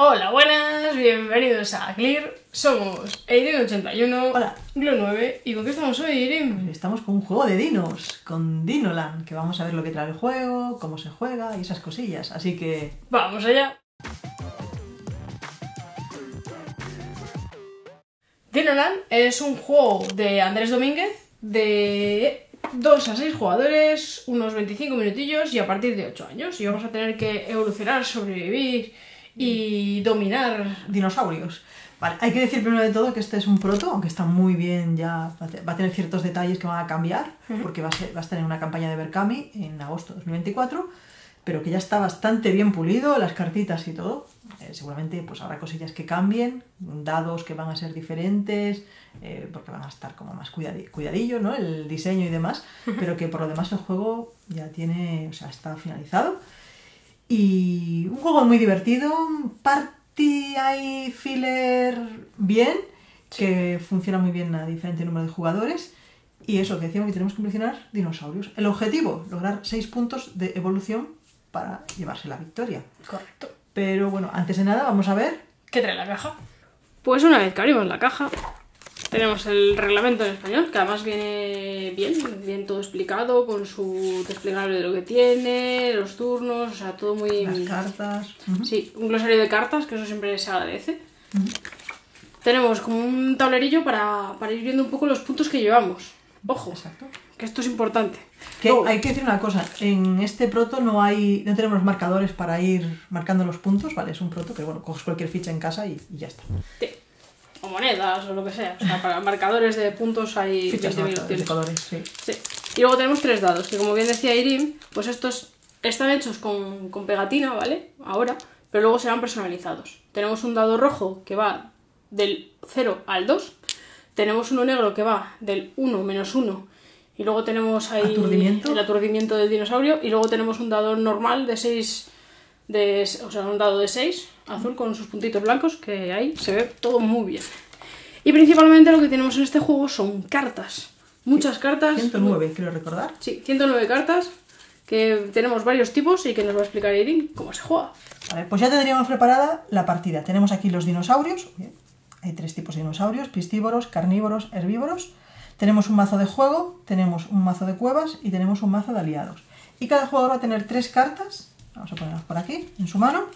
Hola, buenas, bienvenidos a CLEAR. Somos EIRIN81, hola, Glo9. ¿Y con qué estamos hoy, Eirin? Estamos con un juego de dinos, con Dinoland, que vamos a ver lo que trae el juego, cómo se juega y esas cosillas, así que... ¡vamos allá! Dinoland es un juego de Andrés Domínguez, de 2 a 6 jugadores, unos 25 minutillos y a partir de 8 años. Y vamos a tener que evolucionar, sobrevivir y dominar dinosaurios. Vale, hay que decir primero de todo que este es un proto, aunque está muy bien ya, va a tener ciertos detalles que van a cambiar, porque vas a tener una campaña de Verkami en agosto de 2024, pero que ya está bastante bien pulido, las cartitas y todo. Seguramente pues habrá cosillas que cambien, dados que van a ser diferentes, porque van a estar como más cuidadillo, ¿no? El diseño y demás, pero que por lo demás el juego ya tiene, o sea, está finalizado. Y un juego muy divertido, party y filler bien, sí, que funciona muy bien a diferente número de jugadores. Y eso que decíamos, que tenemos que coleccionar dinosaurios. El objetivo, lograr 6 puntos de evolución para llevarse la victoria. Correcto. Pero bueno, antes de nada vamos a ver... ¿qué trae la caja? Pues una vez que abrimos la caja, tenemos el reglamento en español, que además viene bien todo explicado, con su desplegable de lo que tiene, los turnos, o sea, todo muy... las cartas... sí, un glosario de cartas, que eso siempre se agradece. Tenemos como un tablerillo para ir viendo un poco los puntos que llevamos. Ojo, exacto, que esto es importante. Que luego, hay que decir una cosa, en este proto no tenemos marcadores para ir marcando los puntos, vale, es un proto, pero bueno, coges cualquier ficha en casa y ya está. Sí. O monedas o lo que sea. O sea, para marcadores de puntos hay fichas de colores, sí. Sí. Y luego tenemos 3 dados, que como bien decía Eirin, pues estos están hechos con pegatina, ¿vale? Ahora, pero luego serán personalizados. Tenemos un dado rojo que va del 0 al 2. Tenemos uno negro que va del 1 menos 1. Y luego tenemos ahí el aturdimiento del dinosaurio. Y luego tenemos un dado normal de 6. O sea, un dado de 6, azul, con sus puntitos blancos, que ahí se ve todo muy bien. Y principalmente lo que tenemos en este juego son cartas. Muchas cartas. 109, creo recordar. Sí, 109 cartas, que tenemos varios tipos y que nos va a explicar Eirin cómo se juega. A ver, pues ya tendríamos preparada la partida. Tenemos aquí los dinosaurios. Hay 3 tipos de dinosaurios: piscívoros, carnívoros, herbívoros. Tenemos un mazo de juego, tenemos un mazo de cuevas y tenemos un mazo de aliados. Y cada jugador va a tener 3 cartas. Vamos a ponerlas por aquí, en su mano.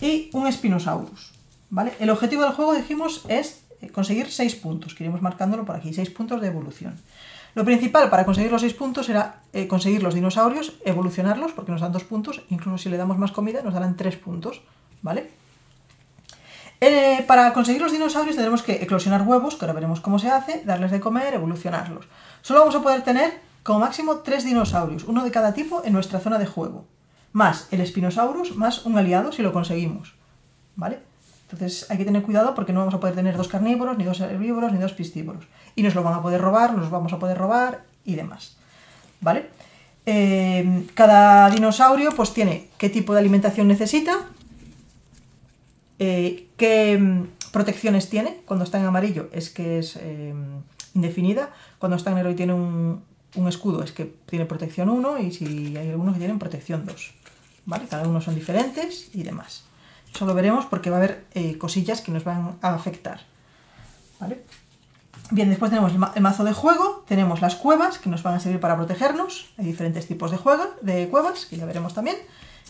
Y un Spinosaurus, ¿vale? El objetivo del juego, dijimos, es conseguir 6 puntos. Queremos marcándolo por aquí, 6 puntos de evolución. Lo principal para conseguir los 6 puntos será conseguir los dinosaurios, evolucionarlos, porque nos dan 2 puntos. Incluso si le damos más comida, nos darán 3 puntos, ¿vale? Para conseguir los dinosaurios tendremos que eclosionar huevos, que ahora veremos cómo se hace, darles de comer, evolucionarlos. Solo vamos a poder tener como máximo 3 dinosaurios, uno de cada tipo en nuestra zona de juego, más el Spinosaurus, más un aliado si lo conseguimos, ¿vale? Entonces hay que tener cuidado porque no vamos a poder tener 2 carnívoros, ni 2 herbívoros, ni 2 piscívoros. Y nos lo van a poder robar, nos vamos a poder robar y demás, ¿vale? Cada dinosaurio pues tiene qué tipo de alimentación necesita, qué protecciones tiene. Cuando está en amarillo es que es indefinida, cuando está en negro y tiene un escudo es que tiene protección 1, y si hay algunos que tienen protección 2, ¿vale? Cada uno son diferentes y demás. Eso lo veremos porque va a haber cosillas que nos van a afectar, ¿vale? Bien, después tenemos el mazo de juego, tenemos las cuevas que nos van a servir para protegernos, hay diferentes tipos de cuevas que ya veremos también,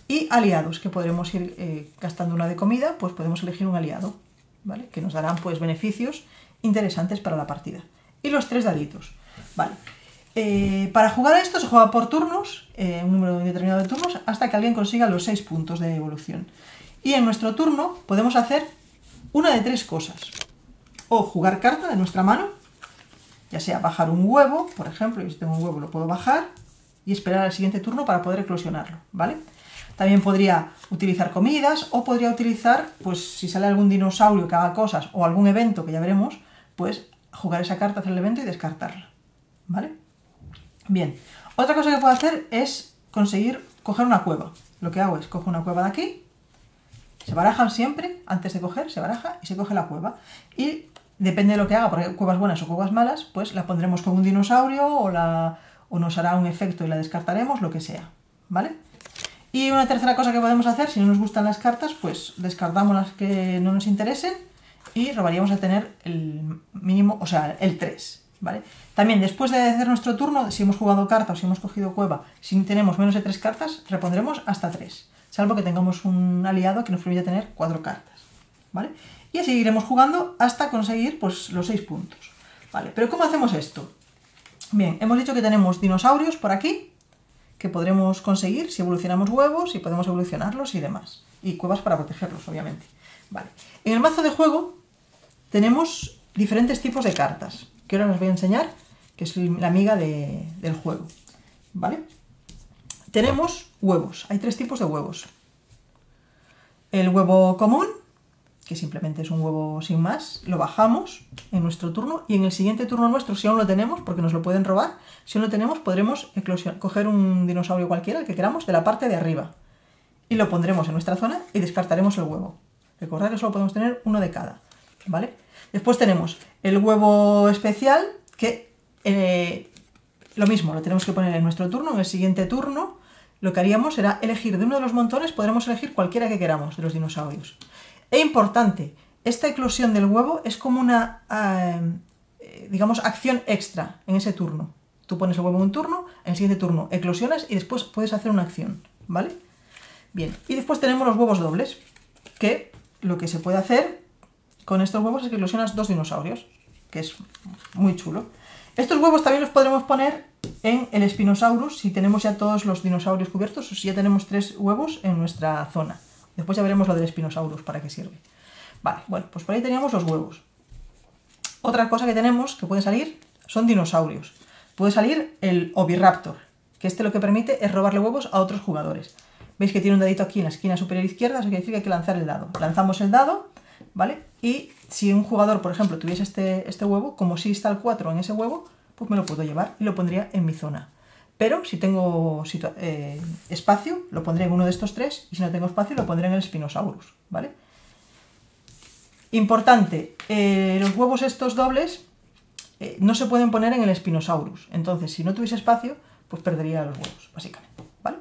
y aliados que podremos ir gastando una de comida, pues podemos elegir un aliado, ¿vale? Que nos darán pues beneficios interesantes para la partida. Y los 3 daditos, ¿vale? Para jugar a esto se juega por turnos, un número determinado de turnos, hasta que alguien consiga los 6 puntos de evolución. Y en nuestro turno podemos hacer una de 3 cosas. O jugar carta de nuestra mano, ya sea bajar un huevo, por ejemplo, y si tengo un huevo lo puedo bajar, y esperar al siguiente turno para poder eclosionarlo, ¿vale? También podría utilizar comidas, o podría utilizar, pues si sale algún dinosaurio que haga cosas, o algún evento que ya veremos, pues jugar esa carta, hacer el evento y descartarla, ¿vale? Bien, otra cosa que puedo hacer es conseguir coger una cueva. Lo que hago es, cojo una cueva de aquí, se barajan siempre, antes de coger, se baraja y se coge la cueva. Y depende de lo que haga, porque cuevas buenas o cuevas malas, pues la pondremos con un dinosaurio o nos hará un efecto y la descartaremos, lo que sea, ¿vale? Y una tercera cosa que podemos hacer, si no nos gustan las cartas, pues descartamos las que no nos interesen y robaríamos al tener el mínimo, o sea, el 3, ¿vale? También después de hacer nuestro turno, si hemos jugado carta o si hemos cogido cueva, si tenemos menos de 3 cartas, repondremos hasta 3, salvo que tengamos un aliado que nos permita tener 4 cartas, ¿vale? Y así iremos jugando hasta conseguir pues, los 6 puntos, ¿vale? Pero ¿cómo hacemos esto? Bien, hemos dicho que tenemos dinosaurios por aquí, que podremos conseguir si evolucionamos huevos, si podemos evolucionarlos y demás. Y cuevas para protegerlos, obviamente. Vale. En el mazo de juego tenemos diferentes tipos de cartas, que ahora os voy a enseñar, que es la amiga del juego. ¿Vale? Tenemos huevos, hay 3 tipos de huevos. El huevo común, que simplemente es un huevo sin más, lo bajamos en nuestro turno y en el siguiente turno nuestro, si aún lo tenemos, porque nos lo pueden robar, si aún lo tenemos podremos coger un dinosaurio cualquiera, el que queramos, de la parte de arriba y lo pondremos en nuestra zona y descartaremos el huevo. Recordad que solo podemos tener uno de cada, ¿vale? Después tenemos el huevo especial, que lo mismo, lo tenemos que poner en nuestro turno, en el siguiente turno lo que haríamos será elegir de uno de los montones, podremos elegir cualquiera que queramos de los dinosaurios. E importante, esta eclosión del huevo es como una, digamos, acción extra en ese turno. Tú pones el huevo en un turno, en el siguiente turno eclosionas y después puedes hacer una acción, ¿vale? Bien, y después tenemos los huevos dobles, que lo que se puede hacer con estos huevos es que eclosionas 2 dinosaurios, que es muy chulo. Estos huevos también los podremos poner en el Spinosaurus si tenemos ya todos los dinosaurios cubiertos o si ya tenemos 3 huevos en nuestra zona. Después ya veremos lo del Spinosaurus, para qué sirve. Vale, bueno, pues por ahí teníamos los huevos. Otra cosa que tenemos, que puede salir, son dinosaurios. Puede salir el Oviraptor, que este lo que permite es robarle huevos a otros jugadores. Veis que tiene un dadito aquí en la esquina superior izquierda, eso quiere decir que hay que lanzar el dado. Lanzamos el dado, ¿vale? Y si un jugador, por ejemplo, tuviese este huevo, como si está el 4 en ese huevo, pues me lo puedo llevar y lo pondría en mi zona. Pero si tengo espacio, lo pondré en uno de estos 3, y si no tengo espacio, lo pondré en el Spinosaurus, ¿vale? Importante, los huevos estos dobles no se pueden poner en el Spinosaurus, entonces si no tuviese espacio, pues perdería los huevos, básicamente, ¿vale?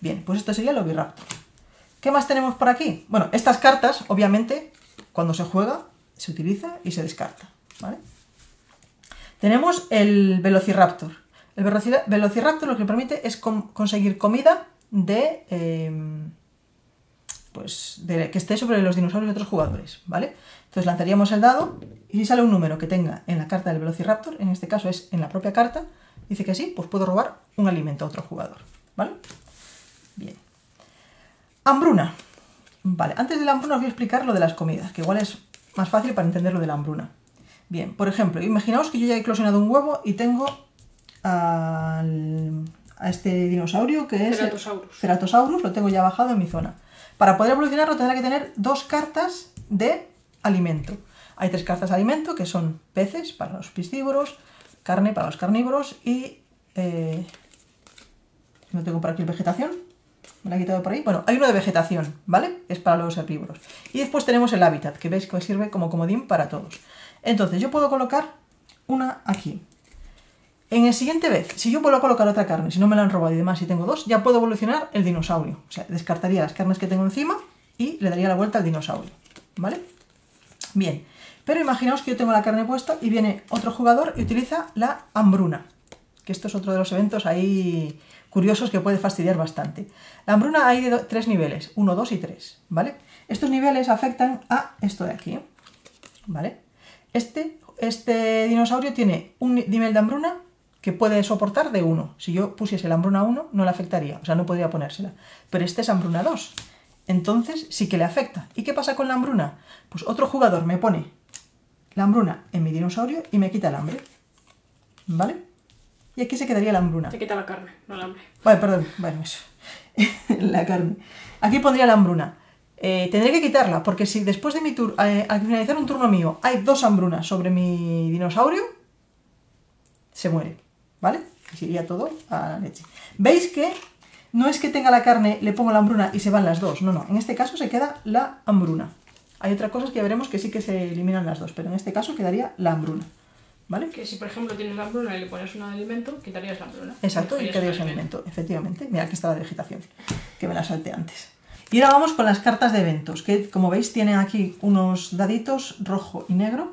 Bien, pues esto sería el Oviraptor. ¿Qué más tenemos por aquí? Bueno, estas cartas, obviamente, cuando se juega, se utiliza y se descarta, ¿vale? Tenemos el Velociraptor. El Velociraptor lo que permite es conseguir comida de, que esté sobre los dinosaurios de otros jugadores, ¿vale? Entonces lanzaríamos el dado y si sale un número que tenga en la carta del Velociraptor, en este caso es en la propia carta, dice que sí, pues puedo robar un alimento a otro jugador, ¿vale? Bien. Hambruna. Vale, antes de la hambruna os voy a explicar lo de las comidas, que igual es más fácil para entender lo de la hambruna. Bien, por ejemplo, imaginaos que yo ya he eclosionado un huevo y tengo a este dinosaurio que es Ceratosaurus, lo tengo ya bajado en mi zona. Para poder evolucionarlo tendrá que tener 2 cartas de alimento. Hay 3 cartas de alimento que son peces para los piscívoros, carne para los carnívoros y no tengo por aquí vegetación, me la he quitado por ahí. Bueno, hay uno de vegetación, ¿vale? Es para los herbívoros. Y después tenemos el hábitat, que veis que sirve como comodín para todos. Entonces yo puedo colocar una aquí. En el siguiente vez, si yo puedo colocar otra carne, si no me la han robado y demás, si tengo 2, ya puedo evolucionar el dinosaurio. O sea, descartaría las carnes que tengo encima y le daría la vuelta al dinosaurio, ¿vale? Bien, pero imaginaos que yo tengo la carne puesta y viene otro jugador y utiliza la hambruna. Que esto es otro de los eventos ahí curiosos que puede fastidiar bastante. La hambruna hay de 3 niveles, 1, 2 y 3, ¿vale? Estos niveles afectan a esto de aquí, ¿vale? Este dinosaurio tiene un nivel de hambruna que puede soportar de 1. Si yo pusiese la hambruna 1, no le afectaría, o sea, no podría ponérsela. Pero este es hambruna 2, entonces sí que le afecta. ¿Y qué pasa con la hambruna? Pues otro jugador me pone la hambruna en mi dinosaurio y me quita el hambre, ¿vale? Y aquí se quedaría la hambruna. Te quita la carne, no el hambre. Vale, perdón, bueno, eso. La carne. Aquí pondría la hambruna. Tendré que quitarla, porque si después de mi turno, al finalizar un turno mío, hay 2 hambrunas sobre mi dinosaurio, se muere. ¿Vale? Y iría todo a la leche. ¿Veis que no es que tenga la carne, le pongo la hambruna y se van las 2? No, no. En este caso se queda la hambruna. Hay otras cosas que veremos que sí que se eliminan las 2, pero en este caso quedaría la hambruna. ¿Vale? Que si por ejemplo tienes la hambruna y le pones un alimento, quitarías la hambruna. Exacto, y quitarías el alimento, efectivamente. Mira, aquí está la vegetación, que me la salté antes. Y ahora vamos con las cartas de eventos, que como veis tienen aquí unos daditos rojo y negro,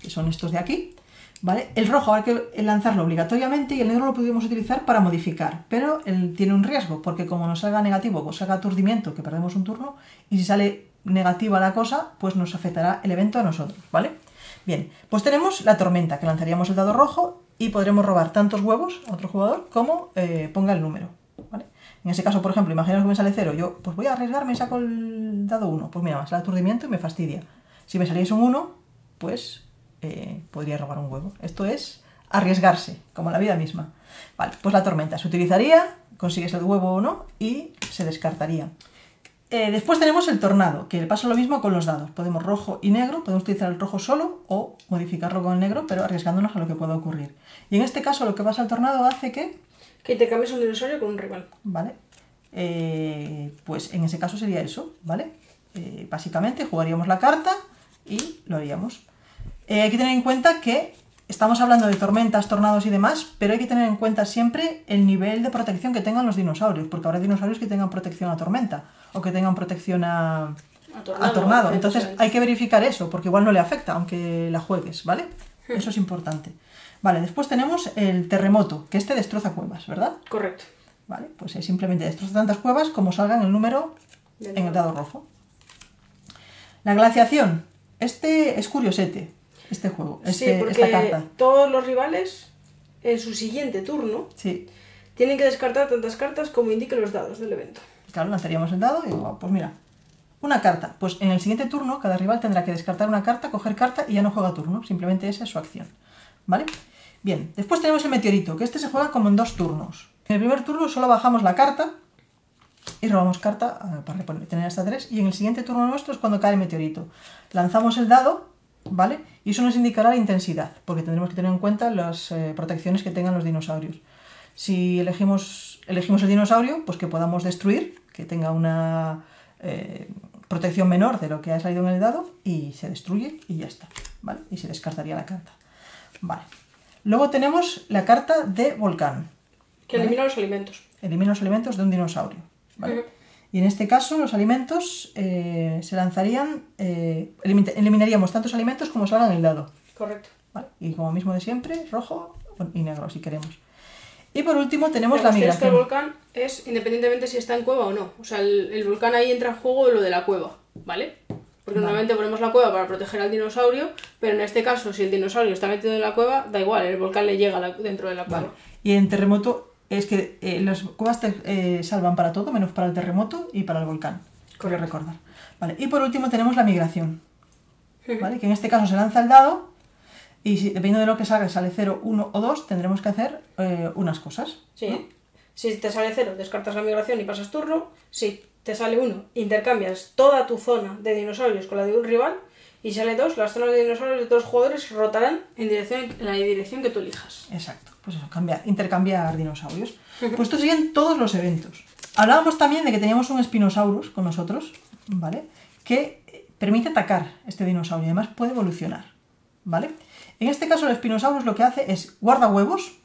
que son estos de aquí, ¿vale? El rojo hay que lanzarlo obligatoriamente y el negro lo podemos utilizar para modificar, pero él tiene un riesgo, porque como nos salga negativo, pues salga aturdimiento, que perdemos un turno, y si sale negativa la cosa, pues nos afectará el evento a nosotros, ¿vale? Bien, pues tenemos la tormenta, que lanzaríamos el dado rojo y podremos robar tantos huevos a otro jugador como ponga el número, ¿vale? En ese caso, por ejemplo, imaginaos que me sale 0, yo pues voy a arriesgarme y saco el dado 1, pues mira, me sale aturdimiento y me fastidia. Si me saliese un 1, pues podría robar un huevo. Esto es arriesgarse, como la vida misma. Vale, pues la tormenta se utilizaría, consigues el huevo o no, y se descartaría. Después tenemos el tornado, que pasa lo mismo con los dados. Podemos rojo y negro, podemos utilizar el rojo solo o modificarlo con el negro, pero arriesgándonos a lo que pueda ocurrir. Y en este caso lo que pasa al tornado hace que... que te cambies un dinosaurio con un rival. Vale. Pues en ese caso sería eso, ¿vale? Básicamente jugaríamos la carta y lo haríamos. Hay que tener en cuenta que estamos hablando de tormentas, tornados y demás, pero hay que tener en cuenta siempre el nivel de protección que tengan los dinosaurios, porque habrá dinosaurios que tengan protección a tormenta o que tengan protección a tornado. Entonces hay que verificar eso, porque igual no le afecta, aunque la juegues, ¿vale? Eso es importante. Vale, después tenemos el terremoto, que este destroza cuevas, ¿verdad? Correcto. Vale, pues simplemente destroza tantas cuevas como salgan el número en el dado rojo. La glaciación. Este es curiosete. Este juego, sí, porque esta carta. Todos los rivales en su siguiente turno tienen que descartar tantas cartas como indiquen los dados del evento. Claro, lanzaríamos el dado y digo, pues mira, una carta. Pues en el siguiente turno cada rival tendrá que descartar una carta, coger carta y ya no juega turno. Simplemente esa es su acción. ¿Vale? Bien, después tenemos el meteorito, que este se juega como en dos turnos. En el primer turno solo bajamos la carta y robamos carta para tener hasta 3. Y en el siguiente turno nuestro es cuando cae el meteorito. Lanzamos el dado, ¿vale? Y eso nos indicará la intensidad, porque tendremos que tener en cuenta las protecciones que tengan los dinosaurios. Si elegimos el dinosaurio, pues que podamos destruir, que tenga una protección menor de lo que ha salido en el dado, y se destruye y ya está, ¿vale? Y se descartaría la carta. Vale. Luego tenemos la carta de volcán, que elimina los alimentos. Elimina los alimentos de un dinosaurio, ¿vale? Y en este caso los alimentos se lanzarían, eliminaríamos tantos alimentos como salgan el dado. Correcto. ¿Vale? Y como mismo de siempre, rojo y negro si queremos. Y por último tenemos la migración. El volcán es independientemente si está en cueva o no. O sea, el volcán ahí entra en juego lo de la cueva, ¿vale? Porque normalmente ponemos la cueva para proteger al dinosaurio, pero en este caso si el dinosaurio está metido en la cueva, da igual, el volcán le llega dentro de la cueva. Vale. Y en terremoto... es que las cuevas te salvan para todo, menos para el terremoto y para el volcán. Correcto. Recordar. Vale, y por último tenemos la migración. ¿Vale? Que en este caso se lanza el dado y si, dependiendo de lo que salga, sale 0, 1 o 2, tendremos que hacer unas cosas. Sí. ¿No? Si te sale 0, descartas la migración y pasas turno. Si te sale 1, intercambias toda tu zona de dinosaurios con la de un rival. Y si sale 2, las zonas de dinosaurios de todos los jugadores rotarán en la dirección que tú elijas. Exacto. Pues eso, intercambiar dinosaurios. Pues estos serían todos los eventos. Hablábamos también de que teníamos un Spinosaurus con nosotros, ¿vale? Que permite atacar este dinosaurio y además puede evolucionar, ¿vale? En este caso el Spinosaurus lo que hace es guarda huevos.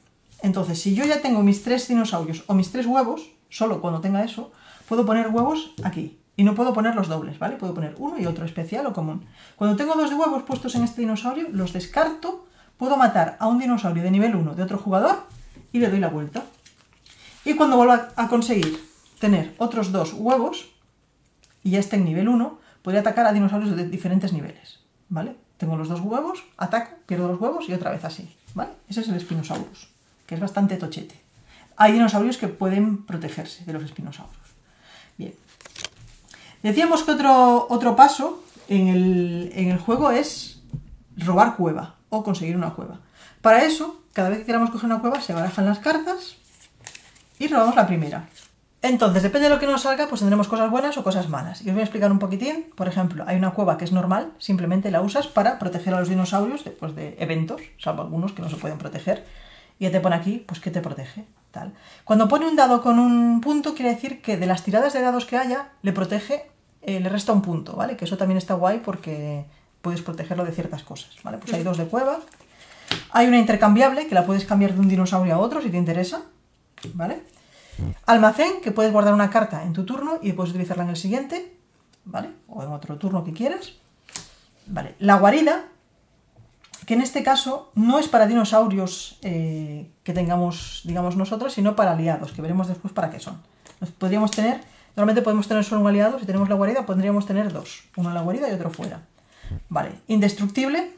Entonces, si yo ya tengo mis 3 dinosaurios o mis 3 huevos, solo cuando tenga eso, puedo poner huevos aquí. Y no puedo poner los dobles, ¿vale? Puedo poner uno y otro, especial o común. Cuando tengo 2 huevos puestos en este dinosaurio, los descarto, puedo matar a un dinosaurio de nivel 1 de otro jugador y le doy la vuelta. Y cuando vuelva a conseguir tener otros 2 huevos, y ya esté en nivel 1, podría atacar a dinosaurios de diferentes niveles, ¿vale? Tengo los 2 huevos, ataco, pierdo los huevos y otra vez así, ¿vale? Ese es el Spinosaurus, que es bastante tochete. Hay dinosaurios que pueden protegerse de los Spinosaurus. Bien. Decíamos que otro paso en el juego es robar cueva o conseguir una cueva. Para eso, cada vez que queramos coger una cueva, se barajan las cartas y robamos la primera. Entonces, depende de lo que nos salga, pues tendremos cosas buenas o cosas malas. Y os voy a explicar un poquitín. Por ejemplo, hay una cueva que es normal, simplemente la usas para proteger a los dinosaurios después de eventos, salvo algunos que no se pueden proteger. Y ya te pone aquí, pues que te protege. Tal. Cuando pone un dado con un punto, quiere decir que de las tiradas de dados que haya, le protege... le resta un punto, ¿vale? Que eso también está guay porque puedes protegerlo de ciertas cosas, ¿vale? Pues hay 2 de cueva. Hay una intercambiable que la puedes cambiar de un dinosaurio a otro si te interesa, ¿vale? Almacén, que puedes guardar una carta en tu turno y puedes utilizarla en el siguiente, ¿vale? O en otro turno que quieras, ¿vale? La guarida, que en este caso no es para dinosaurios que tengamos, digamos, nosotros, sino para aliados, que veremos después para qué son. Nos podríamos tener, normalmente podemos tener solo un aliado, si tenemos la guarida podríamos tener dos, uno en la guarida y otro fuera. Vale, indestructible,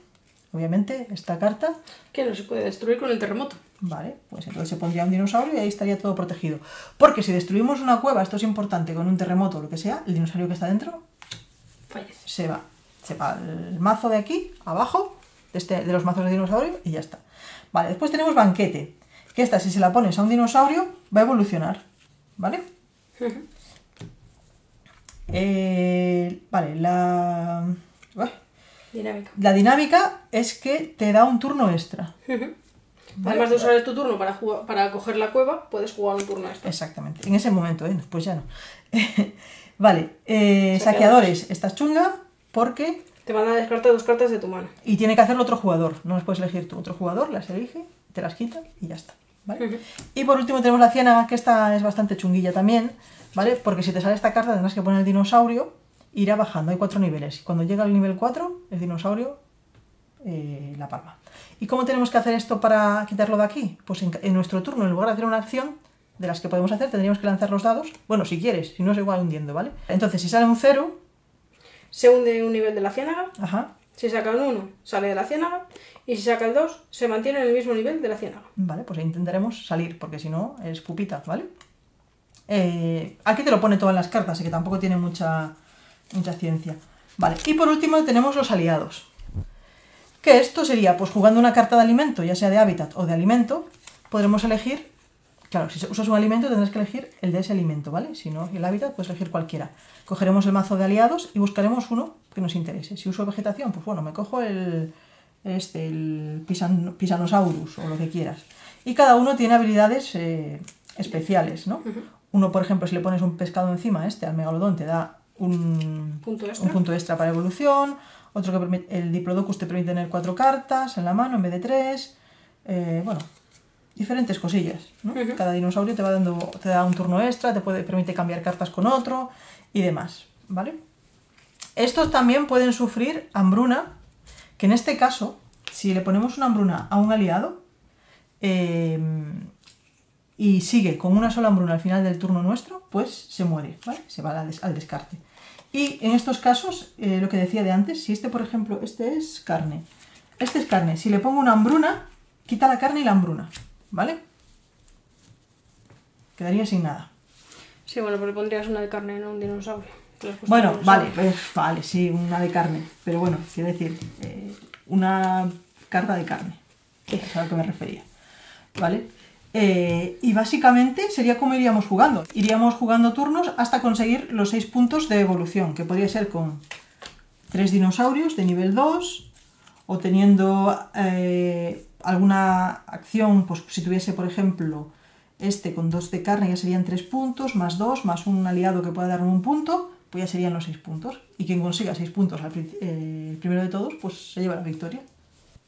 obviamente, esta carta. Que no se puede destruir con el terremoto. Vale, pues entonces se pondría un dinosaurio y ahí estaría todo protegido. Porque si destruimos una cueva, esto es importante, con un terremoto o lo que sea, el dinosaurio que está dentro fallece. Se va el mazo de aquí, abajo, de los mazos de dinosaurio y ya está. Vale, después tenemos banquete, que esta si se la pones a un dinosaurio va a evolucionar, ¿vale? Vale, la... Dinámica. La dinámica es que te da un turno extra. ¿Vale? Además de usar tu turno para coger la cueva, puedes jugar un turno extra. Exactamente, en ese momento, ¿eh? Pues ya no. Vale, saqueadores. Esta es chunga porque... Te van a descartar dos cartas de tu mano. Y tiene que hacerlo otro jugador, no las puedes elegir tú. Otro jugador las elige, te las quita y ya está, ¿vale? Y por último tenemos la ciénaga, que esta es bastante chunguilla también, ¿vale? Porque si te sale esta carta tendrás que poner el dinosaurio. Irá bajando, hay 4 niveles. Cuando llega al nivel 4, el dinosaurio la palma. ¿Y cómo tenemos que hacer esto para quitarlo de aquí? Pues en nuestro turno, en lugar de hacer una acción de las que podemos hacer, tendríamos que lanzar los dados. Bueno, si quieres, si no se va hundiendo, ¿vale? Entonces, si sale un 0... Se hunde un nivel de la ciénaga. Ajá. Si saca el 1, sale de la ciénaga. Y si saca el 2, se mantiene en el mismo nivel de la ciénaga. Vale, pues intentaremos salir, porque si no, es pupita, ¿vale? Aquí te lo pone todas las cartas, así que tampoco tiene mucha ciencia. Vale, y por último tenemos los aliados. Que esto sería, pues jugando una carta de alimento, ya sea de hábitat o de alimento, podremos elegir, claro, si usas un alimento tendrás que elegir el de ese alimento, ¿vale? Si no, el hábitat puedes elegir cualquiera. Cogeremos el mazo de aliados y buscaremos uno que nos interese. Si uso vegetación, pues bueno, me cojo el Pisanosaurus o lo que quieras. Y cada uno tiene habilidades especiales, ¿no? Uno, por ejemplo, si le pones un pescado encima, al megalodón te da un punto extra para evolución. Otro que permite, el Diplodocus te permite tener 4 cartas en la mano en vez de 3. Bueno, diferentes cosillas, ¿no? Cada dinosaurio te da un turno extra, permite cambiar cartas con otro y demás, ¿vale? Estos también pueden sufrir hambruna, que en este caso, si le ponemos una hambruna a un aliado y sigue con una sola hambruna al final del turno nuestro, pues se muere, ¿vale? Se va al descarte. Y en estos casos, lo que decía de antes, si por ejemplo, este es carne, si le pongo una hambruna, quita la carne y la hambruna, ¿vale? Quedaría sin nada. Sí, bueno, pero pondrías una de carne, no un dinosaurio. Bueno, dinosaurio. Vale, vale, sí, una de carne, pero bueno, quiero decir, una carta de carne, es a lo que me refería, ¿vale? Y básicamente sería como iríamos jugando. Iríamos jugando turnos hasta conseguir los 6 puntos de evolución, que podría ser con 3 dinosaurios de nivel 2, o teniendo alguna acción, pues si tuviese, por ejemplo, con 2 de carne ya serían 3 puntos, más 2, más un aliado que pueda darme un punto, pues ya serían los 6 puntos. Y quien consiga 6 puntos el primero de todos, pues se lleva la victoria.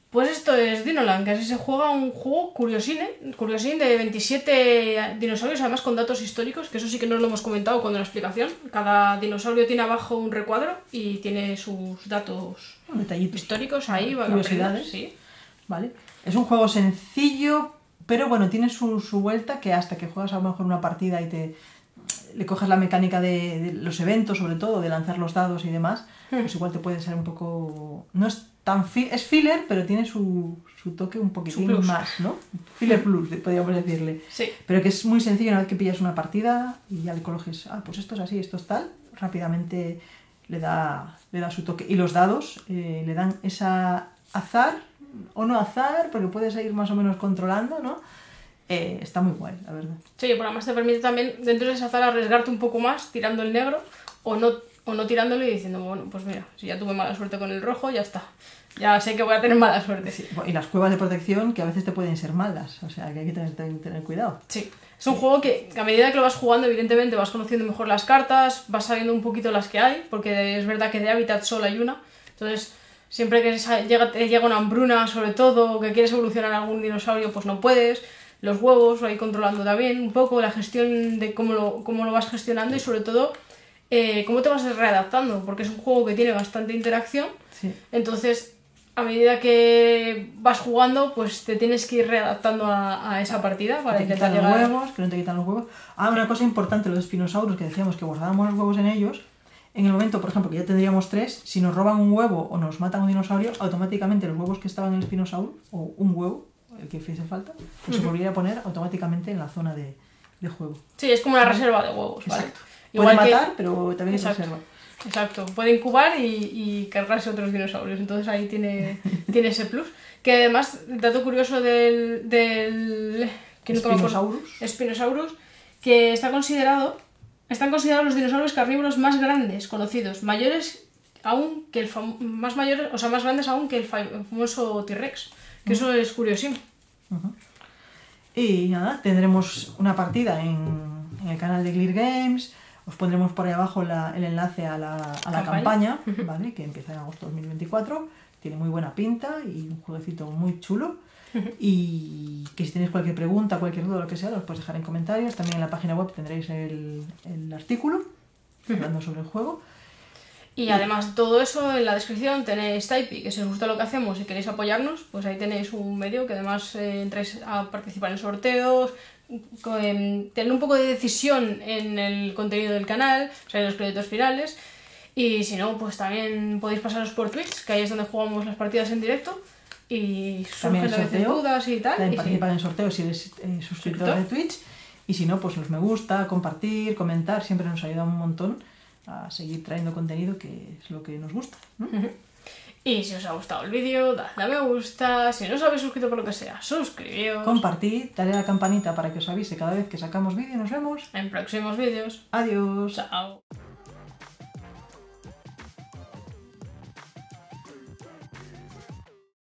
Pues esto es Dinoland, que así se juega un juego curiosín de 27 dinosaurios, además con datos históricos, que eso sí que no lo hemos comentado cuando la explicación. Cada dinosaurio tiene abajo un recuadro y tiene sus datos históricos ahí, curiosidades. Sí. Vale. Es un juego sencillo, pero bueno, tiene su vuelta, que hasta que juegas a lo mejor una partida y le coges la mecánica de los eventos, sobre todo, de lanzar los dados y demás, pues igual te puede ser un poco... No es tan es filler, pero tiene su toque un poquitín más, ¿no? Filler plus, podríamos decirle. Sí. Pero que es muy sencillo, una vez que pillas una partida y ya le coges, pues esto es así, esto es tal, rápidamente le da su toque. Y los dados le dan esa azar o no azar, porque puedes ir más o menos controlando, ¿no? Está muy guay, la verdad. Sí, pero además te permite también, dentro de esa sala, arriesgarte un poco más tirando el negro o no tirándolo y diciendo, bueno, pues mira, si ya tuve mala suerte con el rojo, ya está. Ya sé que voy a tener mala suerte. Sí, y las cuevas de protección que a veces te pueden ser malas, o sea que hay que tener cuidado. Sí, es un juego que a medida que lo vas jugando, evidentemente vas conociendo mejor las cartas, vas sabiendo un poquito las que hay, porque es verdad que de hábitat solo hay una, entonces... Siempre que te llega una hambruna, sobre todo, que quieres evolucionar algún dinosaurio, pues no puedes. Los huevos, lo hay controlando también un poco, la gestión de cómo lo vas gestionando y sobre todo cómo te vas readaptando, porque es un juego que tiene bastante interacción. Sí. Entonces, a medida que vas jugando, pues te tienes que ir readaptando a esa partida para intentar llegar... Que te quitan los huevos, que no te quitan los huevos. Ah, una cosa importante, los Spinosaurus, que decíamos que guardábamos los huevos en ellos. En el momento, por ejemplo, que ya tendríamos 3, si nos roban un huevo o nos matan un dinosaurio, automáticamente los huevos que estaban en el Spinosaurus, o un huevo, el que hiciese falta, pues se volvería a poner automáticamente en la zona de juego. Sí, es como una reserva de huevos. Exacto. ¿Vale? Igual puede matar, pero también es reserva. Exacto, puede incubar y cargarse otros dinosaurios, entonces ahí tiene ese plus. Que además, dato curioso del Spinosaurus, que están considerados los dinosaurios carnívoros más grandes conocidos, mayores aún que más grandes aún que el famoso T-Rex, que eso es curiosísimo. Y nada, tendremos una partida en el canal de Clear Games. Os pondremos por ahí abajo el enlace a la campaña, ¿vale? Que empieza en agosto de 2024. Tiene muy buena pinta y un jueguecito muy chulo. Y que si tenéis cualquier pregunta, cualquier duda, lo que sea, los podéis dejar en comentarios. También en la página web tendréis el artículo hablando sobre el juego. Y además todo eso en la descripción tenéis Typee, que si os gusta lo que hacemos y queréis apoyarnos, pues ahí tenéis un medio que además entráis a participar en sorteos, tener un poco de decisión en el contenido del canal, o sea, en los créditos finales. Y si no, pues también podéis pasaros por Twitch, que ahí es donde jugamos las partidas en directo y surgen a veces dudas y tal. También participar en sorteos si eres suscriptor de Twitch. Y si no, pues los me gusta, compartir, comentar, siempre nos ayuda un montón a seguir trayendo contenido, que es lo que nos gusta, ¿no? Y si os ha gustado el vídeo, dadle a me gusta. Si no os habéis suscrito por lo que sea, suscribíos, compartid, dale a la campanita para que os avise cada vez que sacamos vídeo. Nos vemos en próximos vídeos. Adiós. Chao.